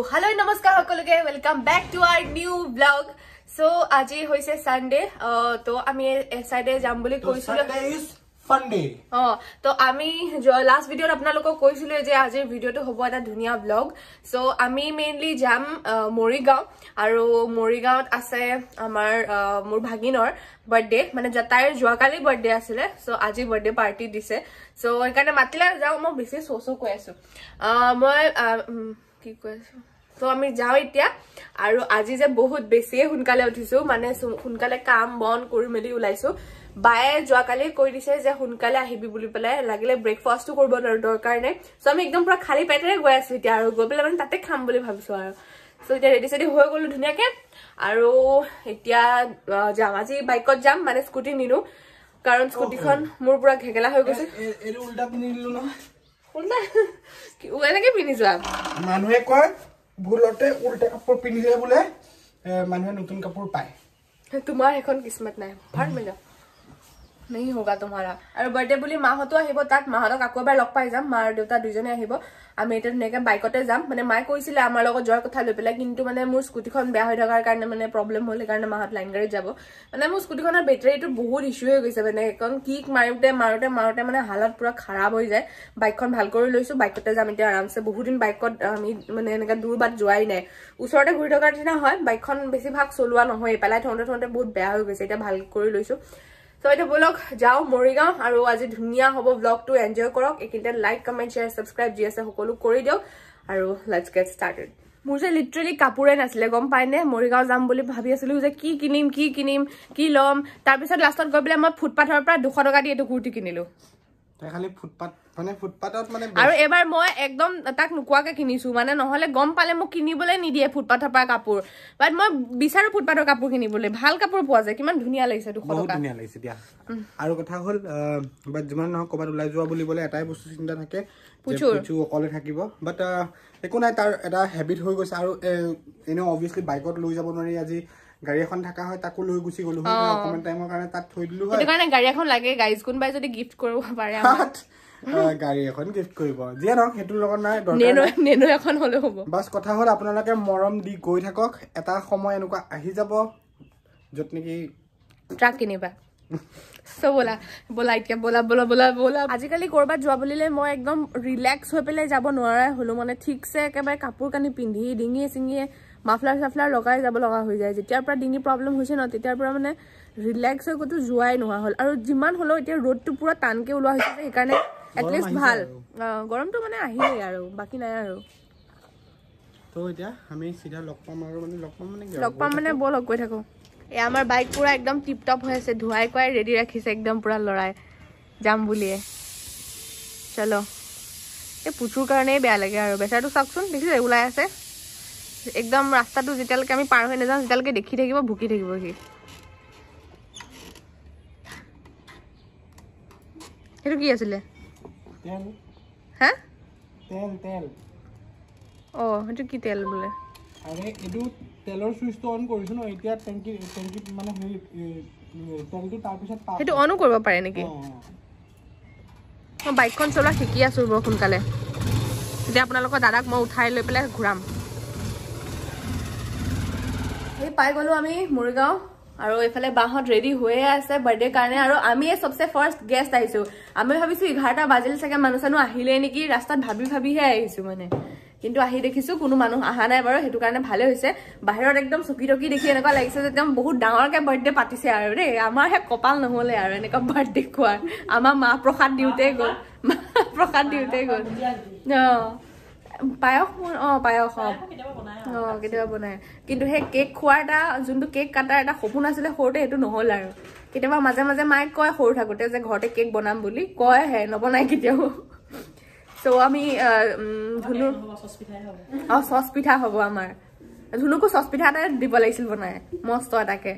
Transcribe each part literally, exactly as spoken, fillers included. तो हेलो नमस्कार সকলোকে welcome back to our new blog. So আজি হইছে সানডে, তো আমি এসাইডে যাম বলি কইছিলো ফানডে। অ তো আমি লাস্ট ভিডিওত আপোনালোকক কৈছিলো যে আজিৰ ভিডিওটো হ'ব এটা ধুনীয়া ব্লগ। সো আমি মেইনলি যাম মৰিগাঁও, আৰু মৰিগাঁৱত আছে আমাৰ মোৰ ভাগিনৰ বাৰ্থডে, মানে জতাইৰ যোৱাকালি বাৰ্থডে আছিলে। সো আজি বাৰ্থডে পাৰ্টি দিছে, সো এখানে মাতিলে যাও। মই বেছি সোসো কৈ আছো, মই কি কৈ আছো। তো আমি যাও এতিয়া, আৰু আজি যে বহুত বেছি হুনকালে উঠিছো, মানে হুনকালে কাম বন কৰি মেলি উলাইছো। বায়ে যোৱাকালি কৈ দিছে যে হুনকালে আহিবি বুলি পেলাই, লাগিলে ব্ৰেকফাষ্টটো কৰিব দৰকাৰ নাই। সো আমি একদম পুৰা খালি পেটেৰে গৈ আছো এতিয়া, আৰু গৈ পেলাই মানে তাতে খাম বুলি ভাবিছো আৰু। সো এতিয়া ৰেডি চেডি হৈ গ'লো ধুনীয়াকে, আৰু এতিয়া যাম। আজি বাইকত যাম, মানে স্কুটি নিনো, কাৰণ স্কুটিখন মোৰ পুৰা ঘেগেলা হৈ গৈছে। এৰি উল্টা পিনিলো না উল্টা কি এনেকে পিনি যোৱা মানুহে কয় ভুলতে উল্টা কাপোৰ পিন্ধিলে বোলে মানুহে নতুন কাপোৰ পায়। তোমাৰ এখন কিসমত নাই, ভাল মিলা নাই হোগা তোমাৰা। আৰু বাৰ্থডে বুলি মাহতো আহিব, তাত মাহতক আকৌ এবাৰ লগ পাই যাম। মা আৰু দেউতা দুজনে আহিব, আমি এটা ধুনীয়াকে বাইকতে যাম। মানে মায়ে কৈছিলে আমাৰ লগত যোৱাৰ কথা লৈ পেলাই, কিন্তু মানে মোৰ স্কুটিখন বেয়া হৈ থকাৰ কাৰণে মানে প্ৰব্লেম হ'ল, সেইকাৰণে মাহত লাইন গাড়ীত যাব। মানে মোৰ স্কুটিখনৰ বেটাৰীটো বহুত ইছ্যু হৈ গৈছে, মানে কাৰণ কিক মাৰোতে মাৰোতে মাৰোতে মানে হালত পুৰা খাৰাপ হৈ যায়। বাইকখন ভাল কৰি লৈছো, বাইকতে যাম এতিয়া আৰামছে। বহুত দিন বাইকত আমি মানে এনেকুৱা দূৰ বাট যোৱাই নাই, ওচৰতে ঘূৰি থকাৰ নিচিনা হয়। বাইকখন বেছিভাগ চলোৱা নহয়, পেলাই থওঁতে থওঁতে বহুত বেয়া হৈ গৈছে, এতিয়া ভাল কৰি লৈছো। সো এটা ব্লগ যাও মৰিগাঁও, আৰু আজি ধুনীয়া হ'ব ব্লগটো। এনজয় কৰক, এইকেইটা লাইক কমেন্ট শ্বেয়াৰ সাবস্ক্ৰাইব যি আছে সকলো কৰি দিয়ক, আৰু লেটস গেট স্টাৰ্টেড। মোৰ যে লিটাৰেলি কাপোৰে নাছিলে, গম পাইনে। মৰিগাঁও যাম বুলি ভাবি আছিলো যে কি কিনিম কি কিনিম কি ল'ম, তাৰপিছত লাষ্টত গৈ পেলাই মই ফুটপাথৰ পৰা দুশ টকা দি এইটো কুৰ্তি কিনিলো। তাই খালি ফুটপাথ মানে ফুটপাথত মানে, আৰু এবাৰ মই একদম তাক নুকুৱাকে কিনিছো, মানে নহলে গম পালে মোক কিনিবলৈ নিদিয়ে ফুটপাথৰ পৰা কাপোৰ। বাট মই বিচাৰো ফুটপাথৰ কাপোৰ কিনিবলৈ, ভাল কাপোৰ পোৱা যায়। কিমান ধুনীয়া লাগিছে, দুশ টকা ধুনীয়া লাগিছে দিয়া। আৰু কথা হ'ল বাট যিমান নহয় ক'বাত ওলাই যোৱা বুলি ক'লে এটাই বস্তু চিন্তা থাকে, পুচু অকলে থাকিব। বাট একো নাই, তাৰ এটা হেবিট হৈ গৈছে। আৰু এনেও অবভিয়াছলি বাইকত লৈ যাব নোৱাৰি, আজি গাড়ী এখন থাকা হয় তাকো লৈ গুচি গ'লো হয়, অকমান টাইমৰ কাৰণে তাত থৈ দিলো হয়। সেইকাৰণে গাড়ী এখন লাগে গাইজ, কোনবাই যদি গিফট কৰিব পাৰে আমাক গাড়ী এখন গিফট কৰিব। যিয়ে নহওক সেইটো লগত নাই দৰকাৰ, নেনো এখন হ'লে হ'ব। বাস কথা হ'ল আপোনালোকে মৰম দি গৈ থাকক, এটা সময় এনেকুৱা আহি যাব যত নেকি ট্ৰাক কিনিবা। সো বলা বলা এতিয়া বলা বলা বলা বলা আজিকালি কৰবাত যোৱা বুলিলে মই একদম ৰিলেক্স হৈ পেলাই যাব নোৱাৰা হ'লো, মানে ঠিকছে একেবাৰে কাপোৰ কানি পিন্ধি ডিঙিয়ে চিঙিয়ে মাফলাৰ চাফলাৰ লগাই যাব লগা হৈ যায়। যেতিয়াৰ পৰা ডিঙি প্ৰব্লেম হৈছে ন, তেতিয়াৰ পৰা মানে ৰিলেক্স হৈ ক'তো যোৱাই নোহোৱা হ'ল। আৰু যিমান হ'লেও এতিয়া ৰ'দটো পুৰা টানকে ওলোৱা হৈছে, সেইকাৰণে এটলিষ্ট ভাল গৰমটো মানে আহিলেই আৰু বাকী নাই আৰু। তো এতিয়া আমি সিধা লগ পাম, আৰু মানে লগ পাম মানে লগ পাম মানে বল গৈ থাকো। এই আমাৰ বাইক পুৰা একদম টিপ টপ হৈ আছে, ধুৱাই কৰাই ৰেডি ৰাখিছে একদম পুৰা লৰাই যাম বুলিয়ে। চলো, এই পুচুৰ কাৰণে বেয়া লাগে আৰু বেচাৰটো চাওকচোন, দেখিছে ওলাই আছে একদম ৰাস্তাটো। যেতিয়ালৈকে আমি পাৰ হৈ নাযাওঁ তেতিয়ালৈকে দেখি থাকিব, ভুকি থাকিব সি। সেইটো কি আছিলে? অ সেইটো কি তেল বোলে? সেইটো অনো কৰিব পাৰে নেকি? মই বাইকখন চলোৱা শিকি আছো বৰ সোনকালে। এতিয়া আপোনালোকৰ দাদাক মই উঠাই লৈ পেলাই ঘূৰাম। এই পাই গ'লো আমি মৰিগাঁও, আৰু এইফালে বাঁহত ৰেডি হৈয়ে আছে বাৰ্থডেৰ কাৰণে। আৰু আমিয়ে চবচে ফাৰ্ষ্ট গেষ্ট আহিছো। আমি ভাবিছো এঘাৰটা বাজিল চাগে, মানুহ চানুহ আহিলে নেকি, ৰাস্তাত ভাবি ভাবিহে আহিছো মানে। কিন্তু আহি দেখিছো কোনো মানুহ অহা নাই বাৰু, সেইটো কাৰণে ভালে হৈছে। বাহিৰত একদম চকী টকী দেখি এনেকুৱা লাগিছে যে একদম বহুত ডাঙৰকে বাৰ্থডে পাতিছে আৰু দেই। আমাৰ হে কপাল নহ'লে আৰু এনেকুৱা বাৰ্থডে খোৱাৰ। আমাৰ মাহ প্ৰসাদ দিওঁতে গ'ল, মাহ প্ৰসাদ দিওঁতে গ'ল। অ পায়স, অ পায়স অ কেতিয়াবা বনাই, কিন্তু সেই কেক খোৱাৰ এটা যোনটো কেক কাটাৰ এটা সপোন আছিলে সৰুতে, সেইটো নহ'ল আৰু। কেতিয়াবা মাজে মাজে মায়ে কয় সৰু থাকোঁতে যে ঘৰতে কেক বনাম বুলি, কয় হে নবনাই কেতিয়াও। চ' আমি ধুনুৰ অ চচ পিঠা হ'ব আমাৰ। ধুনুকো চচ পিঠা এটা দিব লাগিছিল বনাই, মস্ত এটাকে।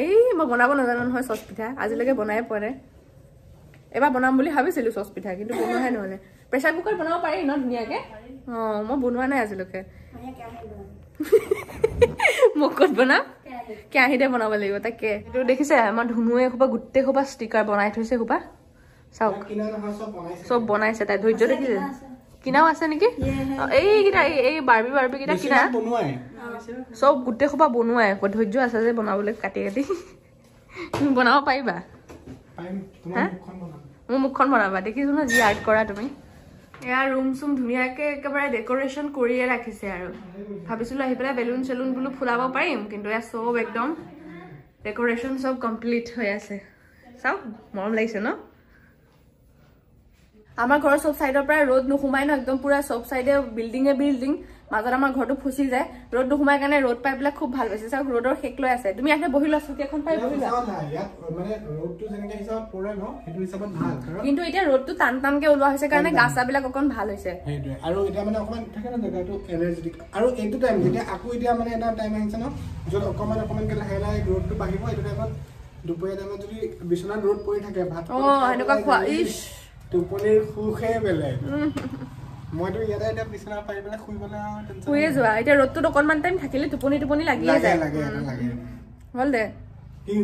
এই মই বনাব নাজানো নহয় চচ পিঠা, আজিলৈকে বনাই পোৱা নাই। এবাৰ বনাম বুলি ভাবিছিলো চচ পিঠা, কিন্তু বনোৱাহে নহ'লে। প্ৰেছাৰ কুকাৰ বনাব পাৰি ন ধুনীয়াকে? অ মই বনোৱা নাই আজিলৈকে। মোক ক'ত বনাম? কেৰাহীতে বনাব লাগিব, তাকে। এইটো দেখিছে আমাৰ ধুনুৱে এসোপা গোটেই সোপা ষ্টিকাৰ বনাই থৈছে, সোপা চাওক চব বনাইছে তাই। ধৈৰ্য দেখিছে, কিনাও আছে নেকি এই কিনা এই বাৰবি বাৰবি কিনা কিনা বনুৱাই সব গুটে খোপা বনুৱাই ধৈৰ্য আছে যে বনাবলৈ কাটি কাটি বনাও পাইবা পাইম তোমাৰ মুখখন বনাবা মোৰ মুখখন বনাবা দেখিছো না জি আৰ্ট কৰা তুমি এয়া ৰুম সুম ধুনিয়াকে একেবাৰে ডেকোৰেশন কৰিয়ে ৰাখিছে আৰু ভাবিছিল আহি পেলাই বেলুন চেলুন বুলু ফুলাব পাৰিম কিন্তু এয়া সব একদম ডেকোৰেশন সব কমপ্লিট হৈ আছে সব মৰম লাগিছে ন আমাৰ ঘৰ সব সাইডৰ পৰা ৰোড নুখুমাই ন একদম পুৰা সব সাইডে বিল্ডিং এ বিল্ডিং মাজৰ আমাৰ ঘৰটো ফুসি যায় ৰোড নুখুমাই কাৰণে ৰড পাইপলা খুব ভাল হৈছে সব ৰোডৰ হেক লৈ আছে তুমি আহে বহিলা সুকেখন পাই বহিলা মানে রোডটো যেনেকৈ হিচাপ পুৰা ন সেইটো হিচাপত ভাল কিন্তু এটা ৰোডটো টান টানকে ওলোৱা হৈছে কাৰণে গাছাবিলা কোকন ভাল হৈছে হেইটো আৰু এটা মানে অকমান থাকে না জায়গাটো এনাৰ্জেটিক আৰু এইটো টাইম যেতিয়া আকু এতিয়া মানে এটা টাইম আহিছে ন যত অকমান অকমান কে লাহে লাহে রোডটো বাহিব এইটো টাইমত দুপৰীয়া টাইমত যদি বিছনাত ৰোড পৰি থাকে ভাত অ হেনকা খোৱা ইশ তুপনিৰ খুখে বেলে মইটো ইয়াতে এটা বিছনা পাই বেলে খুইবনা টেনচন খুয়ে যোৱা এটা ৰতটো অকনমান টাইম থাকিলে তুপনি তুপনি লাগি যায় লাগে লাগে হল দে কি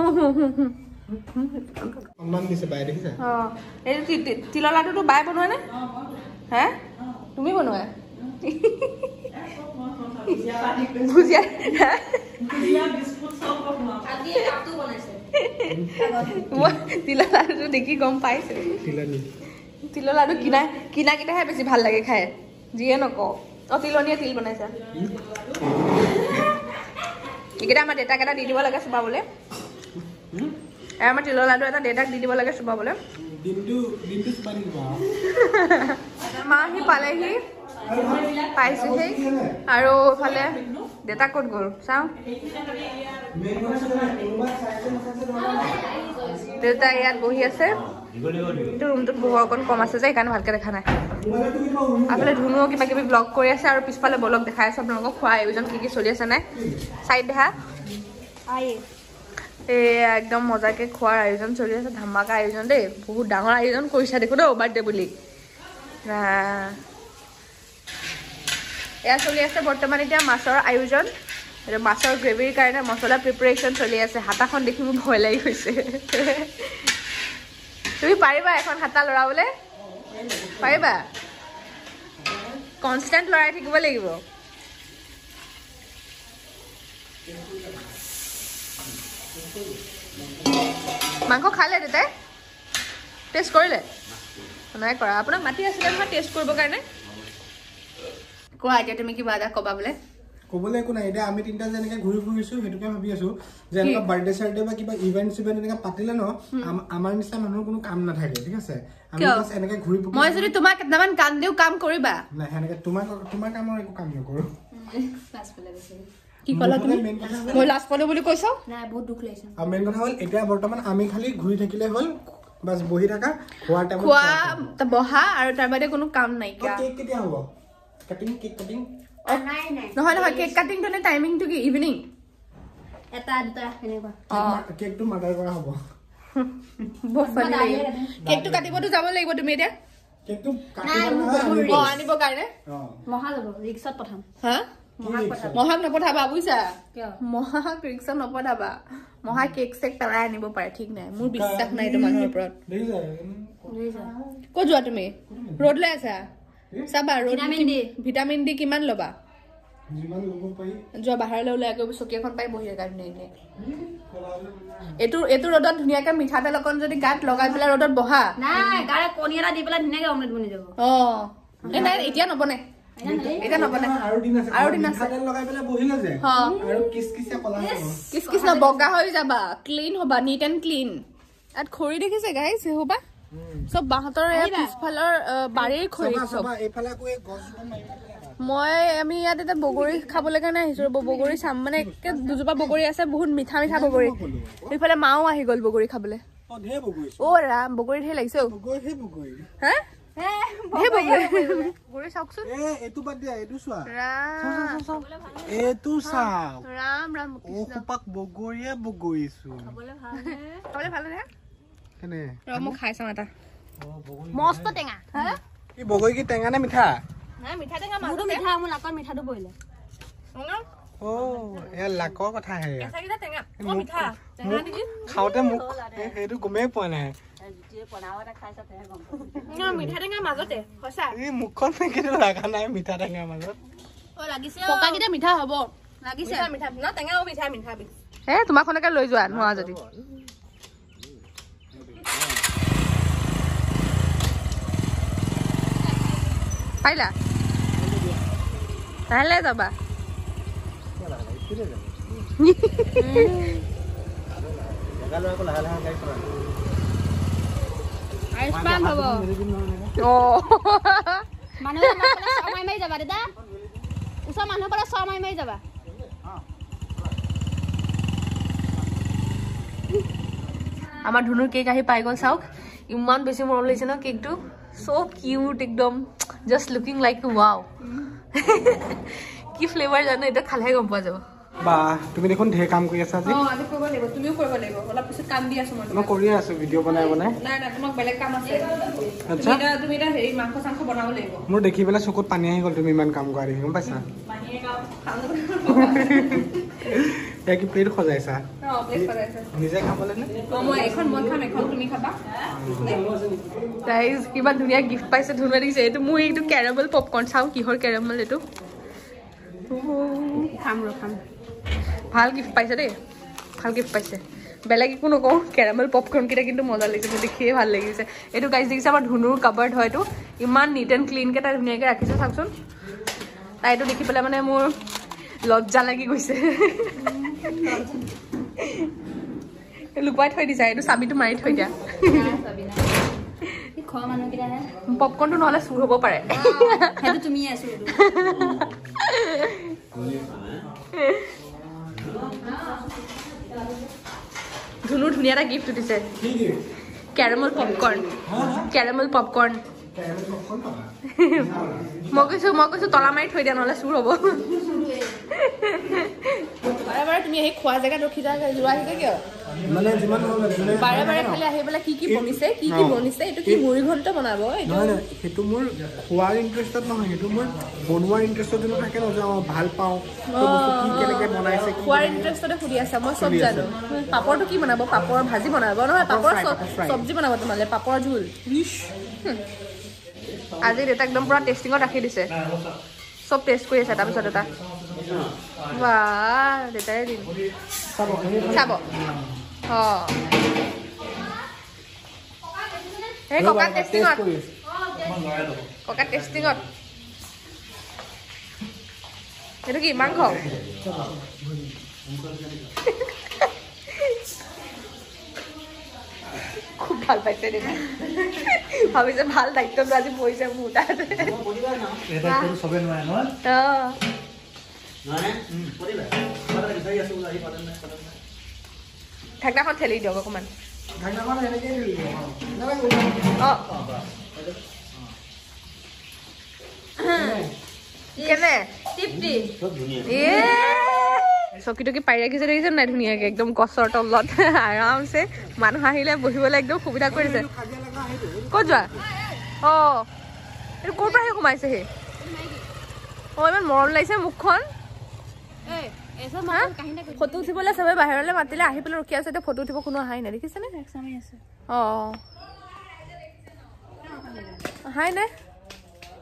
অনলাইন দিছে বাই দেখিছা অ এই তিললাটো বাই বনোৱা না হে তুমি বনোৱা ভুজিয়া ভুজিয়া বিস্কুট সব বনোৱা আজি কাটো বনাইছে তিলৰ লাডু দেখি গম পাইছে তিলনি তিলৰ লাডু কিনা কিনা কিটাহে বেছি ভাল লাগে খাই যিয়ে নকও অ তিলনিয়ে তিল বনাইছা এইকেইটা আমাৰ দেউতাক এটা দি দিব লাগে চুবাবলৈ আমাৰ তিলৰ লাডু এটা দেউতাক দি দিব লাগে চুবাবলৈ দিনটো দিনটো চুবাই দিবা মাহি পালেহি পাইছেহি আৰু ফালে দেউতা ক'ত গ'ল চাও দেউতা ইয়াত বহি আছে এইটো ৰুমটোত বহু অকণ কম আছে যে এইকাৰণে ভালকৈ দেখা নাই আফালে ধুনুও কিবা কিবি ব্লগ কৰি আছে আৰু পিছফালে ব্লগ দেখাই আছে আপোনালোকক খোৱা আয়োজন কি কি চলি আছে নাই চাই দেখা এয়া একদম মজাকে খোৱাৰ আয়োজন চলি আছে ধামাকা আয়োজন দেই বহুত ডাঙৰ আয়োজন কৰিছা দেখো দেই বাৰ্থডে বুলি এয়া চলি আছে বৰ্তমান এতিয়া মাছৰ আয়োজন আৰু মাছৰ গ্ৰেভিৰ কাৰণে মছলা প্ৰিপাৰেচন চলি আছে হাতাখন দেখি মোৰ ভয় লাগি গৈছে তুমি পাৰিবা এখন হাতা লৰাবলৈ পাৰিবা কনষ্টেন্ট লৰাই থাকিব লাগিব মাংস খালে দেউতাই টেষ্ট কৰিলে নাই কৰা আপোনাক মাতি আছিলে মই টেষ্ট কৰিবৰ কাৰণে কোৱা যে তুমি কি বাদা কবা বলে কবলে কোনা এটা আমি তিনটা জেনেকে ঘুৰি ঘুৰিছো হেতুকে ভাবি আছো যে এনেকা বাৰ্থডে সাৰ্থডে বা কিবা ইভেন্ট ইভেন্ট এনেকা পাতিলে ন আমাৰ নিচিনা মানুহৰ কোনো কাম না থাকে ঠিক আছে আমি বাস এনেকা ঘুৰি মই যদি তোমাক কেতমান কাম দিও কাম কৰিবা না এনেকা তোমাক তোমাৰ কামৰ একো কাম নকৰো ক্লাস পেলা গৈছে কি কলা তুমি মই লাজ পালো বুলি কৈছো না বহুত দুখ লাগিছে আৰু মেন কথা হ'ল এটা বৰ্তমান আমি খালি ঘুৰি থাকিলে হ'ল বাস বহি থাকা হোৱা টাইম কোৱা বহা আৰু তাৰ বাদে কোনো কাম নাই কা কেক কেতিয়া হ'ব কাটিং কেক কাটিং অ নাই নাই নহয় নহয় কেক কাটিং টনে টাইমিং টু কি ইভিনিং এটা দুটা এনেবা অ কেক টু মাৰ্ডাৰ কৰা হ'ব বহুত ফানি লাগে কেক টু কাটিব তো যাব লাগিব তুমি এটা কেক টু কাটিব অ আনিব কাৰণে অ মহা যাব ৰিক্সত পঠাম হা মহা পঠাম মহা নপঠাবা বুইছা কিয় মহা ৰিক্সত নপঠাবা মহা কেক চেক পেলাই আনিব পাৰে ঠিক নাই মোৰ বিশ্বাস নাই তোমাকৰ ওপৰত দেই যা দেই যা কো যোৱা তুমি ৰোড লৈ আছা সাবা ভিটামিন ডি ভিটামিন ডি কিমান লবা জিমান লব পাই যো বাহিৰ ললে আকৌ সকিয়াখন পাই বহিৰ কাৰণে নে এটো এটো ৰদত ধুনিয়াকৈ মিঠা তেল অকন যদি গাত লগাই পেলা ৰদত বহা নাই গাৰে কনিয়াৰা দি পেলা ধুনিয়াকৈ অমলেট বনি যাব অ এ নাই এতিয়া নবনে এটা নবনে আৰু দিন আছে আৰু দিন আছে তেল লগাই পেলা বহিল যায় আৰু কিছ কিছ কলা কিছ কিছ না বগা হৈ যাবা ক্লিন হবা নীট এণ্ড ক্লিন আত খৰি দেখিছে গাইস হবা সব বাহাতৰ এই পিছফালৰ বাৰীৰ খৰি সব এইফালে কই গছ মই আমি ইয়াত এটা বগৰী খাবলৈ কাৰণে আহিছো বগৰী চাম মানে একে দুজোপা বগৰী আছে বহুত মিঠা মিঠা বগৰী এইফালে মাও আহি গল বগৰী খাবলৈ অ ধে বগৰী অ ৰাম বগৰী ধে লাগিছে বগৰী ধে বগৰী হে হে বগৰী বগৰী চাওকচোন এ এটো বাদ দিয়া এটো চোৱা ৰাম এটো চাওক ৰাম ৰাম কৃষ্ণ পাক বগৰীয়ে বগৰীছো খাবলৈ ভাল হে খাবলৈ ভাল হে কেনে ৰ মই খাই চাম এটা মস্ত টেঙা হ্যাঁ এই বগৰী কি টেঙা না মিঠা না মিঠা টেঙা মাছ মিঠা আমু লাকৰ মিঠাটো বইলে ও এ লাকৰ কথা হে এটা কি টেঙা ও মিঠা টেঙা নেকি খাওতে মুখ হেটো গমে পোৱা নাই Kalau aku lahan-lahan kayak perang. Aispan babo. Oh. Mana mana samai mai jaba deda. Usa mana pada samai mai jaba. Amar dhunur cake ahi pai gol sauk. Iman beshi mon laise na cake tu. So cute ekdom. Just looking like wow. Ki flavor jane eta khale gom pa jabo. Ba, tumi dekhon dhey kaam kori asa ji. Oh, ami korbo lebo, tumiu korbo lebo. Ola pisot kaam di asu mon. Moi kori asu video banai banai. Na na, tumak belek kaam ase. Acha. Tumi da tumi da heri mangkho sangkho banabo lebo. Moi dekhi bela sokot pani ahi gol tumi iman kaam kori gom paisa. Pani kaam khalo. Eki plate khojaisa. Oh, plate khojaisa. Nije khapole na. Oh, moi ekhon mon kham ekhon tumi khaba. Guys, kiba dunia gift paisa dhunwa dise. Etu moi etu caramel popcorn sau kihor caramel etu. Oh, kham ro kham. ভাল gift পাইছে দে ভাল gift পাইছে বেলাকি কোনো কো caramel popcorn কিটা কিন্তু মজা লাগিছে দেখি খেয়ে ভাল লাগিছে এটো গাইস দেখিছে আমার ধুনুর কভার্ড হয়তো ইমান নিট এন্ড ক্লিন কেটা ধুনিয়াকে রাখিছে সাকছন তাই এটো দেখি পেলে মানে মোর লজ্জা লাগি গৈছে লুকাই থৈ দিছে এটো সাবিটো মারি থৈ দিয়া সাবিনা কি খোৱা মানুহ কিটা হে পপকৰ্নটো নহলে সুৰ হ'ব পাৰে হেতু তুমি আছো धुनु धुनिया रा गिफ्ट दिसे कैरामल पॉपकॉर्न कैरामल पॉपकॉर्न मगसु मगसु तला मारि थई देन होला सुर होबो बारे बारे तुमी हे खोआ जगह रखि जा जुवा हिके के माने जिमान होला बारे बारे खाली आही बेला की की बनिसे की की बनिसे एतो की मुरी घंटा बनाबो एतो ना हेतु मोर खोआ इंटरेस्ट न होय हेतु मोर बनवा इंटरेस्ट दिन थाके न जाओ ভাল पाऊ तो की केने के बनाइसे खोआ इंटरेस्ट तो खुदिया सब सब जानो पापड़ तो की बनाबो पापड़ भाजी बनाबो न पापड़ सब्जी बनाबो तमाले पापड़ झोल आज এটা একদম পুরা টেস্টিং ও রাখি দিছে সব টেস্ট কৰি আছে তাৰ পিছত এটা বাহ দেতাই দিন চাব চাব হ এই কোকা টেস্টিং ও কোকা টেস্টিং ও এটো কি মাংস খুব ভাল পাইছে রে ভাবিছে ভাল দায়িত্ব আজি বইছে মুটাতে পড়িবা না এটা তো সবে নয় না তো নয় পড়িবা পড়া বিষয় আছে উলাই পড়েন না পড়েন না ঢাকনাখন ঠেলি দিও কমান ঢাকনাখন এনে কে দিও না না ও কেনে টিপ দি খুব ধুনিয়া এ সকিটো কি পাই রাখিছে দেখিছেন না ধুনিয়াকে একদম কসর তলত আরামসে মানুহ আহিলে বহিবলে একদম সুবিধা কৰিছে কত যা ও এ কোপৰা হে ঘুমাইছে হে ও ইমান মৰম লাগিছে মুখখন এ এসব মানুহ কাহিনা ফটো উঠিবলে সবে বাহিৰলে মাতিলে আহি পেলে ৰখি আছে তে ফটো উঠিব কোনো আহাই না দেখিছে না এক সময় আছে অ আহাই না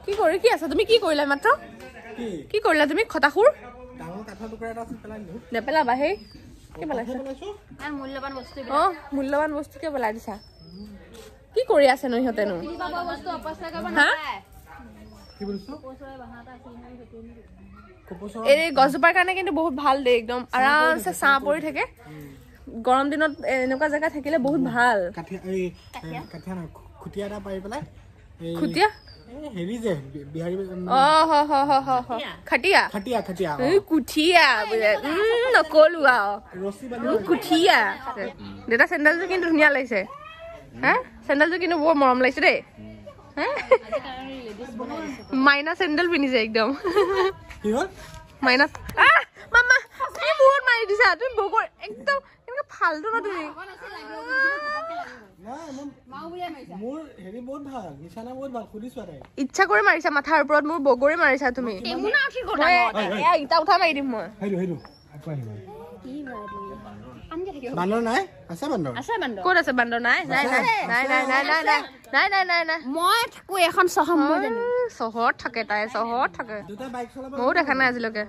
কি কৰি কি আছে তুমি কি কৰিলা মাত্ৰ কি কি কৰিলা তুমি খতাখুৰ ডাঙৰ কাঠা টুকুৰা এটা আছে পেলাই দিও নে পেলা বাহে কি পেলাইছ আ মূল্যবান বস্তু অ মূল্যবান বস্তু কে পেলাই দিছা কি কৰি আছে ন ইহতে ন কি বাবা বস্তু অপচয় কৰিব নাপায় কি বলছ অপচয় বাহাটা চিনাই হতে নি কপচয় এ গজপাৰ কাৰণে কিন্তু বহুত ভাল দে একদম আৰামসে ছাঁ পৰি থাকে গৰম দিনত এনেকুৱা জায়গা থাকিলে বহুত ভাল কাঠি এই কাঠি না খুটিয়া এটা পাই পেলাই খুটিয়া হেৰি যে বিহাৰী অ হ হ হ হ খটিয়া খটিয়া খটিয়া এই কুঠিয়া নকলুৱা ৰছি বানি কুঠিয়া দেটা চেন্ডেল জু কিন্তু ধুনিয়া লাগিছে হ চেন্ডেল জু কিন্তু বহুত মৰম লাগিছে ৰে হ মাইনা চেন্ডেল পিনিছে একদম কি হল মাইনা আ মাম্মা তুমি বহুত মাৰি দিছা তুমি বগৰ একদম এনেকা ফালটো ন তুমি না মাও বুলাই মাইছা মোৰ হেৰি বহুত ভাল নিছানা বহুত ভাল খুদিছ আৰে ইচ্ছা কৰি মাৰিছা মাথাৰ ওপৰত মোৰ বগৰে মাৰিছা তুমি এমুনা কি কথা এ ইটা উঠা মাৰি দিম মই হেৰু হেৰু আকো আহিবা কি মাৰি আমগে থাকে বানল নাই আছে বান্দৰ আছে বান্দৰ কোত আছে বান্দৰ নাই নাই নাই নাই নাই নাই নাই নাই নাই নাই নাই মই কো এখন সহম মই জানো সহৰ থাকে তাই সহৰ থাকে দুটা বাইক চলাব মই দেখা নাই আজিলৈকে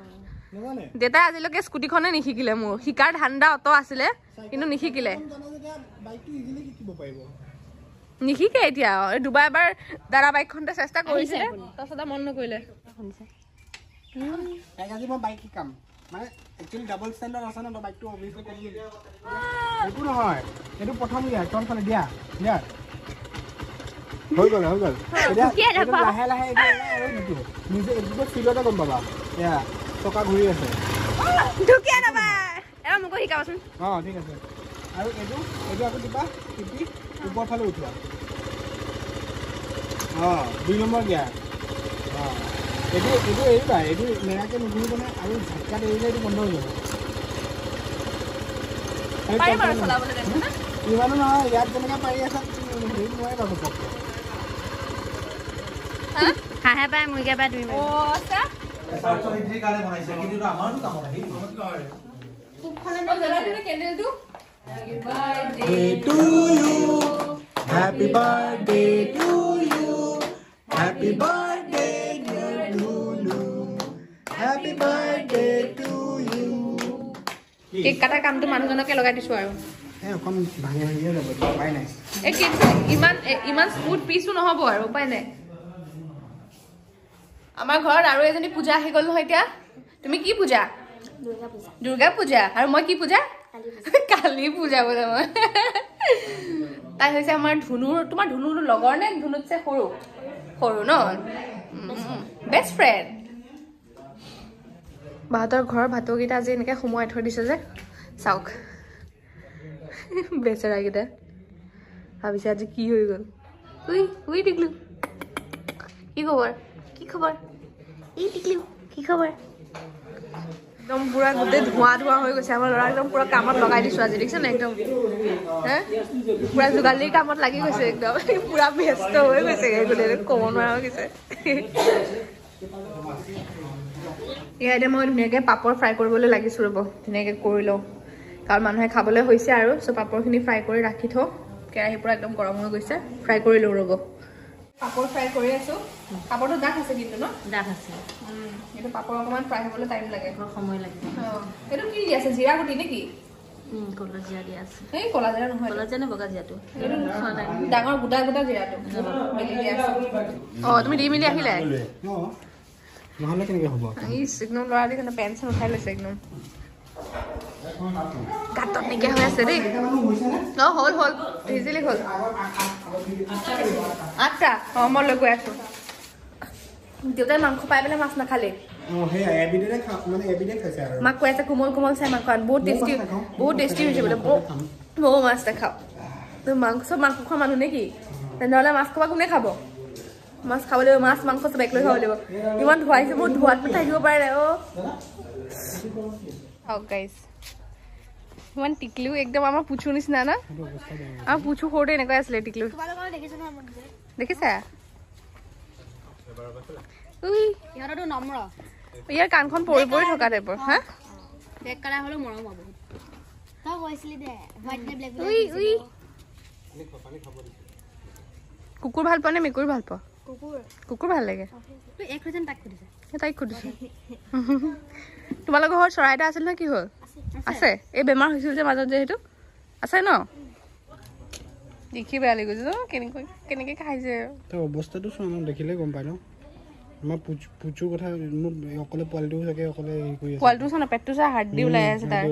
নাজানে দেতা আজিলৈকে স্কুটি খনে নিখিকিলে মোৰ হিকাৰ ধান্দা অটো আছিলে কিন্তু নিখিকিলে বাইকটো ইজিলি কিকিব পাৰিব নিখিকে এতিয়া দুবাই এবাৰ দাৰা বাইকখনতে চেষ্টা কৰিছে তছতা মন নকৰিলে শুনিছে এক আজি মই বাইক শিকাম মানে একচুয়ালি ডাবল স্ট্যান্ডার্ড আছে না বাইকটো অবিয়াসলি কম দিলে একো নহয় এটো প্রথম ইয়া টন ফালে দিয়া দিয়া হৈ গল হৈ গল দিয়া লাহে লাহে এইটো নিজে একদম ফিলটা গম বাবা ইয়া টকা ঘুরি আছে ঢুকিয়া না বা এরা মোক শিকাবছন হ্যাঁ ঠিক আছে আৰু এটো এটো আকৌ দিবা টিপি উপৰ ফালে উঠবা হ্যাঁ দুই নম্বৰ গিয়া হ্যাঁ itu itu itu lah itu mereka nunggu punya aduh sakit ini itu bondol juga. Pari baru salah boleh kan? Iya mana mah, lihat mereka pari asal ini mulai bagus kok. Hah? Hah, pari mungkin apa dulu? Oh, sah? Sah itu ini kalian mana sih? Kita itu aman tuh kamu ini. Tuh kalian mau jalan ini kendel tuh? Happy birthday to you, happy birthday to you, happy birthday. Happy birthday to you. Cake kata kam tu manu jono ke logai disu aru. Eh kom bhangi bhangi le bodu pai nai. E cake iman iman smooth piece no hobo aru pai nai. Amar ghor aru ejoni puja he gol hoya. Tumi ki puja? Durga puja. Durga puja aru moi ki puja? Kali puja. Kali puja bole moi. Tai hoise amar dhunur tomar dhunur logor ne dhunut se horu. Horu no. Best friend. বাহতৰ ঘৰ ভাতগিটা আজি এনেকে সময় থৈ দিছে যে চাওক বেচৰা গিটা ভাবিছে আজি কি হৈ গল উই উই টিকলু কি খবৰ কি খবৰ ই টিকলু কি খবৰ একদম পুৰা গোটে ধোঁৱা ধোঁৱা হৈ গৈছে আমাৰ লৰা একদম পুৰা কামত লগাই দিছো আজি দেখছ না একদম হ্যাঁ পুৰা জুগালি কামত লাগি গৈছে একদম পুৰা ব্যস্ত হৈ গৈছে এইগুলা ক'ব নোৱাৰা হৈ গৈছে Ya ada mau nege papor fry kori boleh lagi suruh boh, nege kori lo. Kalau manusia khab boleh hoisi aru, so papor kini fry kori rakit ho, kaya hipur agam koram ho guys ya, fry kori lo rogo. Papor fry kori aso, papor tu dah hasil gitu no? Dah hasil. Hmm, itu papor agam fry boleh time lagi. Kalau khamoi lagi. Oh, itu kiri dia sejira aku tine ki. Hmm, kola jira dia. Eh, kola jira no. Kola jira no baga jira tu. Itu no. Dangar guda guda jira tu. Oh, tu mili mili akhila. No. Mahal lagi nih kebab. Ini signal luar di sana pensil udah le signal. Katot nih kayaknya sedih. No hole hole, easily hole. Acha, kamu lagu apa? Jauhnya mangku payah bela mas nak kali. Oh heh, abis dia kan, mana abis dia kasar. Mangku aja kumol kumol saya mangkuan, boat tasty, boat tasty juga boleh. Boh mas nak kau. Tu mangku so mangku kau mana negi? Dan dalam mas kau aku negi kau. মাছ খাবলে মাছ মাংস সব একলাই খাব লাগিব ইমান ধুৱাইছে বহুত ধুৱাত পঠাই দিব পাৰে ও হাউ গাইস ইমান টিকলু একদম আমা পুচু নিছ না না আ পুচু হোটে এনেকা আসলে টিকলু তোমালোকৰ দেখিছো না মন দেখিছা উই ইয়াৰটো নম্ৰ ইয়াৰ কানখন পৰি পৰি থকা দেব হা ব্লেক কালাৰ হলো মৰম হ'ব তা কৈছিলি দে হোৱাইট নে ব্লেক উই উই পানী খাব কুকুৰ ভাল পানে মেকুৰ ভাল পা কুকুৰ কুকুৰ ভাল লাগে তো এক ৰজন তাক কৰিছে তাই কৰিছে তোমালোক ঘৰ চৰাইটা আছিল না কি হল আছে এই বেমাৰ হৈছিল যে মাজত যে হেতু আছে ন দেখি বেয়া লাগি গৈছে কেনে কেনে খাইছে তো অৱস্থাটো শুনো দেখিলে গম পাই ন মই পুচু পুচু কথা অকলে পোৱালিটো থাকে অকলে কৰি আছে পোৱালিটো শুনা পেটটো চা হাড়ডি ওলাই আছে তাৰ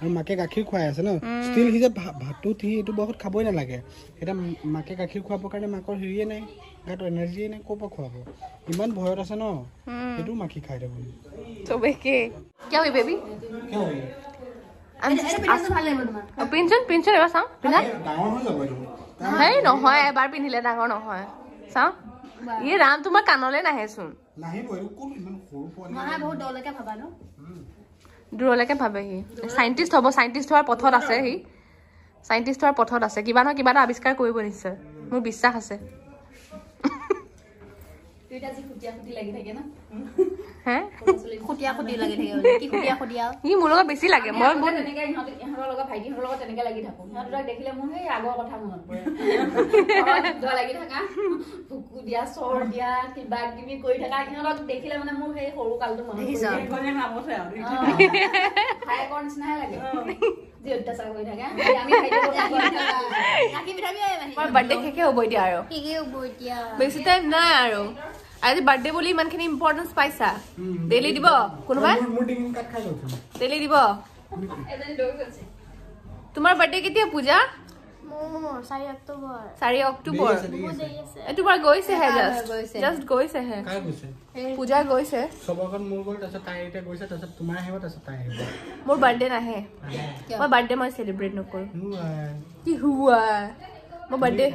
আৰু মাকে গাখীৰ খুৱাই আছে ন ষ্টিল হিজে ভাতটো থি এটো বহুত খাবই না লাগে এটা মাকে গাখীৰ খুৱাব কাৰণে মাকৰ হেৰিয়ে নাই গাটো এনাৰ্জি নাই কোপা খুৱাব ইমান ভয়ত আছে ন এটো মাকি খাই দেব তবে কে কি হয় বেবি কি হয় আমি পিনজন ভাল লাগিব তোমাক পিনজন পিনজন এবাৰ চাও পিনা ডাঙৰ হৈ যাব এটো হেই নহয় এবাৰ পিনিলে ডাঙৰ নহয় চাও ये राम तुम्हार कानोले ना है सुन नहीं वो कोन मन खोर फोन मां बहुत डोले के भाबा नो डोले के भाबे ही साइंटिस्ट होबो साइंटिस्ट होर पथत আছে হি साइंटिस्ट होर पथत আছে কিবা না কিবা আৱিষ্কাৰ কৰিব নিছে মোৰ বিশ্বাস আছে দুইটা জি খুটিয়া খুটি লাগি থাকে না হে খুটিয়া খুটি লাগে থাকে কি খুটিয়া খুটিয়া ই মোৰ লগত বেছি লাগে মই মই এনেকে ইহঁতৰ লগত ভাইটিহঁতৰ লগত এনেকে লাগি থাকো ইহঁতক দেখিলে মোৰ এই আগৰ কথা মনত পৰে দৰ লাগি থাকা ফুকু দিয়া সৰ দিয়া কিবা কিবি কৰি থাকা ইহঁতক দেখিলে মানে মোৰ সেই সৰু কালটো মনত পৰে গনে নামছে আৰু হাই কনছ নাই লাগে দিওটা চাই হৈ থাকে আমি ভাইটি কথা নাকি বিৰাবি আহে মই বাৰ্থডে কেকে হ'ব দিয়া আৰু কি কি হ'ব দিয়া বেছি টাইম নাই আৰু আজি বাৰ্থডে বুলি ইমানখিনি ইম্পৰ্টেন্স পাইছা দেলি দিব কোনবা মুডিং কাট খাই লছ দেলি দিব এজন ডগ আছে তোমাৰ বাৰ্থডে কেতিয়া পূজা মোৰ চাৰি অক্টোবৰ চাৰি অক্টোবৰ এ তোমাৰ গৈছে হে জাস্ট জাস্ট গৈছে হে কাই গৈছে পূজা গৈছে সবকন মোৰ গল তাছত তাই এটা গৈছে তাছত তোমাৰ হেব তাছত তাই হেব মোৰ বাৰ্থডে নাহে মই বাৰ্থডে মই সেলিব্ৰেট নকৰো কি হুৱা My birthday. I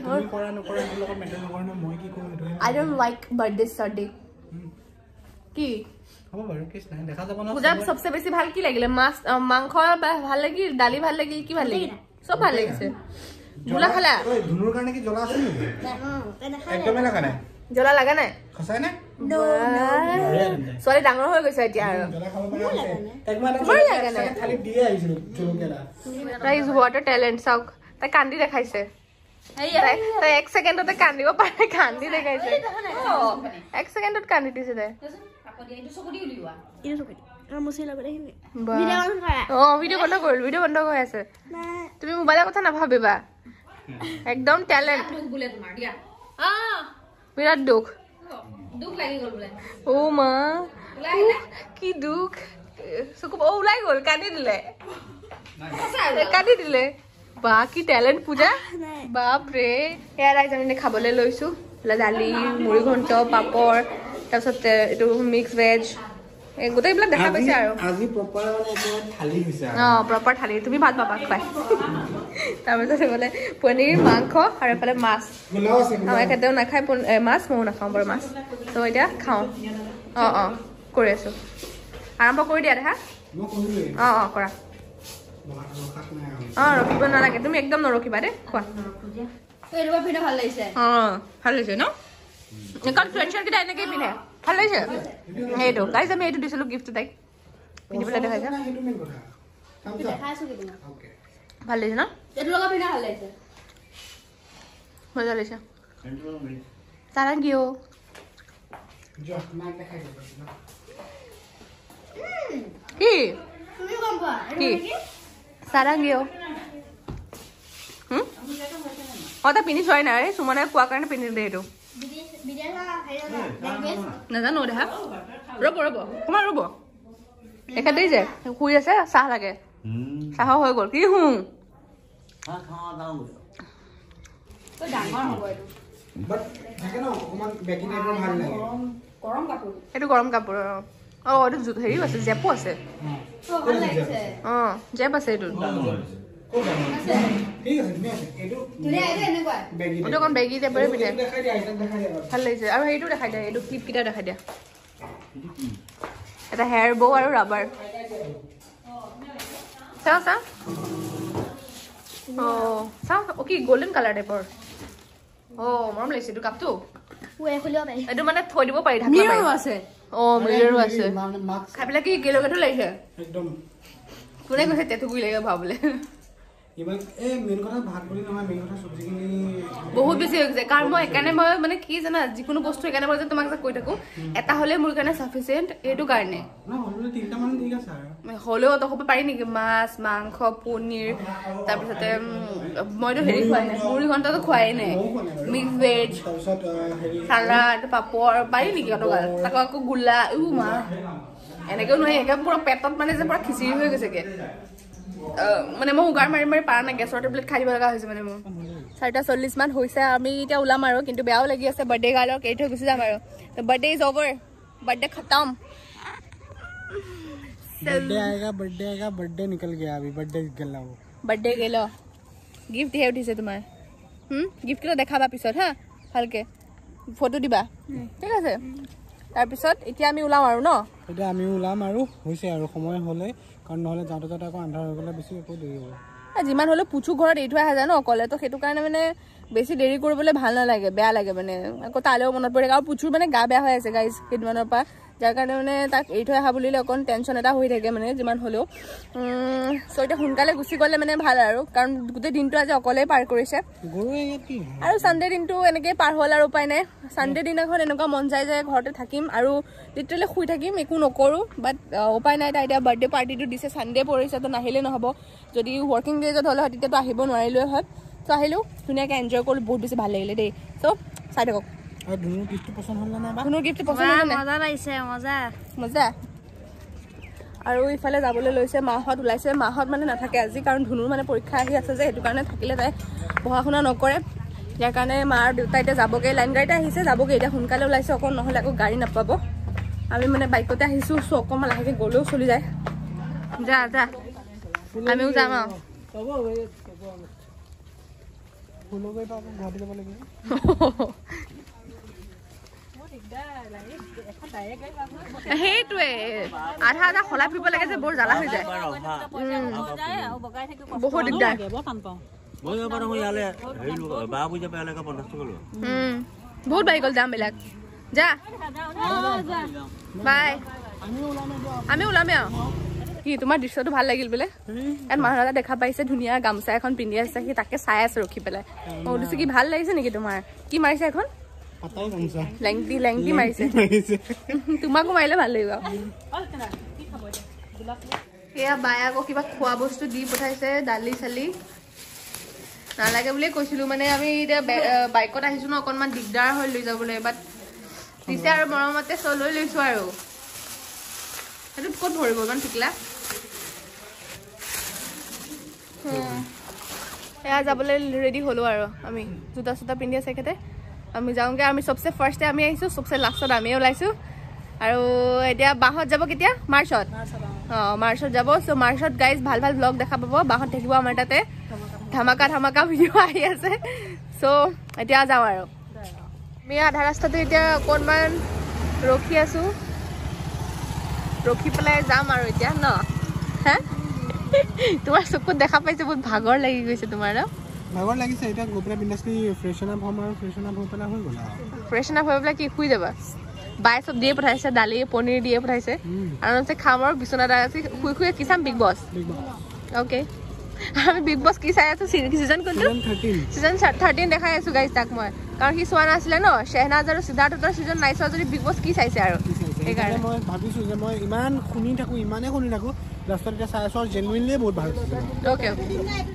don't like birthday Sunday. Ki? सबसे बेसी ভাল কি লাগিলে মাছ মাংস ভাল লাগিল ডালি ভাল লাগিল কি ভাল লাগিল সব ভাল লাগিছে জলা খালা ধুনুৰ কাৰণে কি জলা আছে নি একদমই লাগা নাই জলা লাগা নাই খসাই না সৰি ডাঙৰ হৈ গৈছে এতিয়া আৰু জলা খাব লাগে একমাত্ৰ খালি দিয়ে আহিছিল জলকেলা ৰাইজ ওয়াটার ট্যালেন্ট সাউক তাই কান্দি দেখাইছে Hey, ek second to the candy, but I can't do the guys. Oh, ek second to candy is there. Oh, video on the gold, video on the go as a to be Mubalakatan of Habiba. Ek don't tell it. Ah, we are Duke. Duke like Oh, ma, ki Duke. So, oh, like all candidate. Candidate. बाकी talent Puja बाप रे यार आज আমি খাবলে লইছো লাজালি মুড়ি ঘন্ট পাপৰ তাৰছত এটো মিক্স ভেজ এ গোটেই ব্লা দেখা পাইছে আৰু আজি প্ৰপাৰ মানে এটা থালি হৈছে অ প্ৰপাৰ থালি তুমি ভাত বাবা খাই তাৰছত বলে পনীৰ মাংস আৰু ফলে মাছ মই কেতিয়াও নাখাই মাছ মই নাখাও বৰ মাছ তো এটা খাও অ অ কৰি আছো আৰম্ভ কৰি দিয়া দেখা মই কৰিলে অ অ কৰা Ah, roki bana lage. Tumi ekdom noroki bare. Khwa. Ei roba pida bhal laise. Ah, bhal laise no? Ekal tension ki daine ke pine. Bhal laise. Ei do. Guys, ami ei to diselu gift dai. Pine bole dekhai ja. Dekhai asu ki na. Okay. Bhal laise na? Ei roba pida bhal laise. Maza laise. Tara gyo. Jo, ma dekhai ja. Ki? Tumi kom pa. Ki? Sarangio. Hmm? Oh, the finish right now. Someone has quack and finish the do. Nada no, they have Robo Robo. Come on, Robo. A cat is it? Who is a Sarage? Saho go. You whom? But I cannot come begging at home. Corum Capur. At Corum Capur. Oh, what is it? He was a Zeppose. Oh, Jeppose. Today I didn't go. Beggy, look on Beggy, the baby. I hate to hide. I do keep it at a head. At a hair bow or rubber. Salsa? Oh, okay, golden color depot. Oh, mom, let's look up too. I don't want to throw you by the mirror was it. Oh, mirror was it. Capilla Kilo to later. I don't. Could I go ahead to Willie Babble? Even a Mingora Bakulin or Mingora Subjini. Who is the Carmo? I can't remember many keys and as you could go straight and about the Maxa Kotaku at the Holy Murgana sufficient, a to garden. No, you think the Mandigas are. Holo, the Hopani, Mass, Manko, Punir, Tapatem, Motor Heriquine, Murgon to the Quine, Mixed Veg, Salad, Papor, Bainigato, Takako Gula, Uma. And I go to put a pet up as a practice again. Manamo Garmar Paranagas, sort of like Kalibaga is Manamo. Sarta Solisman, who is a media Ulamaro into Biologias, a birthday galo, Kato Gusamaro. The birthday is over, but the Katam. Birthday, birthday, birthday, Nickel Gabi, birthday Galo. Birthday Galo. Gift here to Setuma. Hm? Gift to the Kaba episode, huh? Halke. Photo diba. Tell us it. Episode, Itiami Ulamaru, no? Itiami Ulamaru, who say Rokomo Hole, Condola Tataco and Rogola Bisipo. As the man who Puchu got it has an Ocoleto Hitukan, basically, very good like a bell like a banana. Cotalo, Monopoly, Puchu, and a Gabia has a guy's kid monopa, যার কারণে মানে তাক এৰি থৈ আহা বুলিলে অকণ tension এটা হৈ থাকে মানে যিমান হলো সো এটা হুনকালে গুছি গলে মানে ভাল আৰু কাৰণ গুতে দিনটো আজি অকলে পাৰ কৰিছে আৰু সানডে দিনটো এনেকে পাৰ হল আৰু উপায় নাই সানডে দিনাখন এনেকা মন যায় যায় ঘৰতে থাকিম আৰু লিটাৰলি শুই থাকিম একো নকৰো বাট উপায় নাই এটা বাৰ্থডে পাৰ্টিটো দিছে সানডে পৰিছে তো নাহিলে নহব যদি ওয়াৰ্কিং ডে যত হলে তেতিয়া তো আহিব নোৱাৰিলৈ হয় তো আহিলো ধুনিয়াকে এনজয় কৰি বহুত বেছি ভাল লাগিলে দেই তো চাই থাকক আর ধুনু গিফট পছন্দ হল না বা ধুনু গিফট পছন্দ হল না মজা পাইছে মজা মজা আর ওই ফলে যাবলে লইছে মাহত উলাইছে মাহত মানে না থাকে আজি কারণ ধুনুর মানে পরীক্ষা আহি আছে যে এটু কারণে থাকিলে তাই পড়াশোনা নকৰে যাৰ কাৰণে মাৰ দেউতাইতে যাবগে লাইন গাড়ীতে আহিছে যাবগে এটা হুনকালে উলাইছে অকন নহলে আকো গাড়ী নাপাব আমি মানে বাইকতে আহিছো সো অকমা লাগে গলো চলি যায় যা যা আমিও যাম আও তব ফুলো গৈ পাব গাড়ী যাব লাগে আধা আধা খলা ফুৰিব লাগে যে বৰ জ্বালা হৈ যায় বহুত দিগদাৰ বহুত বাঢ়ি গ'ল দামবিলাক যা বাই আমি ওলামে আৰু কি তোমাৰ দৃশ্যটো ভাল লাগিল বোলে মহাৰাজা দেখা পাইছে ধুনীয়া গামোচা এখন পিন্ধি আছে সি তাকে চাই আছে ৰখি পেলাই মই সুধিছো কি ভাল লাগিছে নেকি তোমাৰ কি মাৰিছে এখন পাতাও গামছা লেংটি লেংটি মাইছে তোমাক মাইলে ভাল লাগিব এয়া বায়া কো কিবা খোৱা বস্তু দি পঠাইছে দালি চালি নালাগে বুলি কৈছিলো মানে আমি বাইকত আহিছো ন অকনমান দিগদাৰ হৈ লৈ যাবলৈ বাট দিছে আৰু মৰমতে চলৈ লৈছো আৰু সেইটো ক'ত ভৰিব জান ঠিকলা এয়া যাবলৈ ৰেডি হলো আৰু আমি জুতা সুতা পিন্ধি আছে কেতে আমি যাওঁগে আমি সবসে ফার্স্টে আমি আহিছো সবসে লাস্টত আমি ওলাইছো আৰু এতিয়া বাহত যাব কেতিয়া মাৰ্চত অঁ মাৰ্চত যাব সো মাৰ্চত গাইজ ভাল ভাল ব্লগ দেখা পাব বাহত থাকিব আমাৰ তাতে ধামাকা ধামাকা ভিডিঅ' আহি আছে সো এতিয়া যাওঁ আৰু আমি আধা ৰাস্তাতে এতিয়া অকণমান ৰখি আছো ৰখি পেলাই যাম আৰু এতিয়া ন হা তোমাৰ চকুত দেখা পাইছে বহুত ভাগৰ লাগি গৈছে তোমাৰ ন ভাগৰ লাগিছে এটা গোপৰা বিন্দাসলি ফ্ৰেশন আপ হম আৰু ফ্ৰেশন আপ হ'তলা হৈ গলা ফ্ৰেশন আপ হ'বলা কি খুই যাবা বাই সব দিয়ে পঠাইছে দালি পনীৰ দিয়ে পঠাইছে আৰু নতে খাম আৰু বিছনাত আছে খুই খুই কিছাম বিগ বস ওকে আমি বিগ বস কি চাই আছে সিজন কোনটো সিজন তেৰ দেখাই আছো গাইস তাক মই কাৰণ কি সোৱান আছিল ন শেহনাজ আৰু সিদ্ধাৰ্থৰ সিজন নাইছা যদি বিগ বস কি চাইছে আৰু এইকাৰণে মই ভাবিছো যে মই ইমান খুনি থাকো ইমানে খুনি থাকো লাষ্টত এটা চাই আছো জেনুইনলি বহুত ভাল ওকে